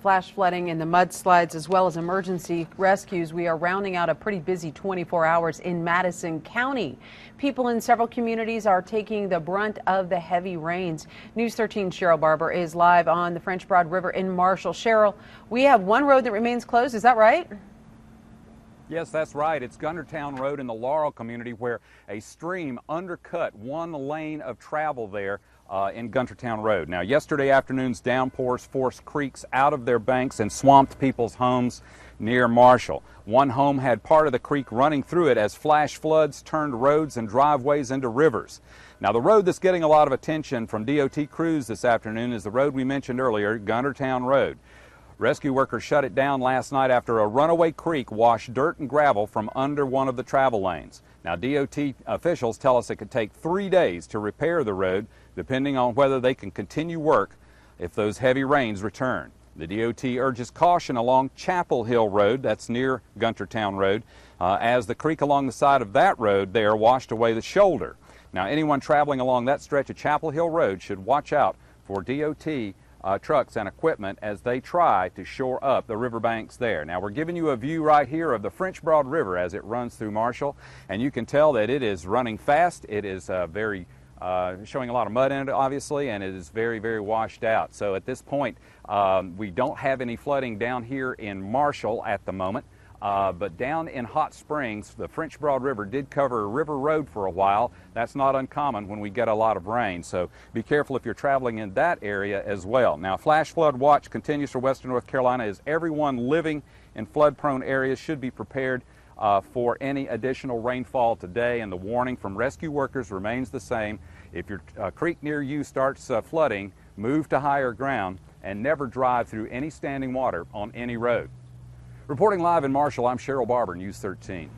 flash flooding and the mudslides, as well as emergency rescues. We are rounding out a pretty busy 24 hours in Madison County. People in several communities are taking the brunt of the heavy rains. News 13 Cheryl Barber is live on the French Broad River in Marshall. Cheryl, we have one road that remains closed. Is that right? Yes, that's right. It's Guntertown Road in the Laurel community, where a stream undercut one lane of travel there in Guntertown Road. Now, yesterday afternoon's downpours forced creeks out of their banks and swamped people's homes near Marshall. One home had part of the creek running through it as flash floods turned roads and driveways into rivers. Now, the road that's getting a lot of attention from DOT crews this afternoon is the road we mentioned earlier, Guntertown Road. Rescue workers shut it down last night after a runaway creek washed dirt and gravel from under one of the travel lanes. Now, DOT officials tell us it could take 3 days to repair the road, depending on whether they can continue work if those heavy rains return. The DOT urges caution along Chapel Hill Road, that's near Guntertown Road, as the creek along the side of that road there washed away the shoulder. Now, anyone traveling along that stretch of Chapel Hill Road should watch out for DOT trucks and equipment as they try to shore up the riverbanks there. Now, we're giving you a view right here of the French Broad River as it runs through Marshall, and you can tell that it is running fast. It is showing a lot of mud in it, obviously, and it is very, very washed out. So at this point, we don't have any flooding down here in Marshall at the moment. But down in Hot Springs, the French Broad River did cover River Road for a while. That's not uncommon when we get a lot of rain, so be careful if you're traveling in that area as well. Now, flash flood watch continues for Western North Carolina, as everyone living in flood-prone areas should be prepared for any additional rainfall today, and the warning from rescue workers remains the same. If your creek near you starts flooding, move to higher ground and never drive through any standing water on any road. Reporting live in Marshall, I'm Cheryl Barber, News 13.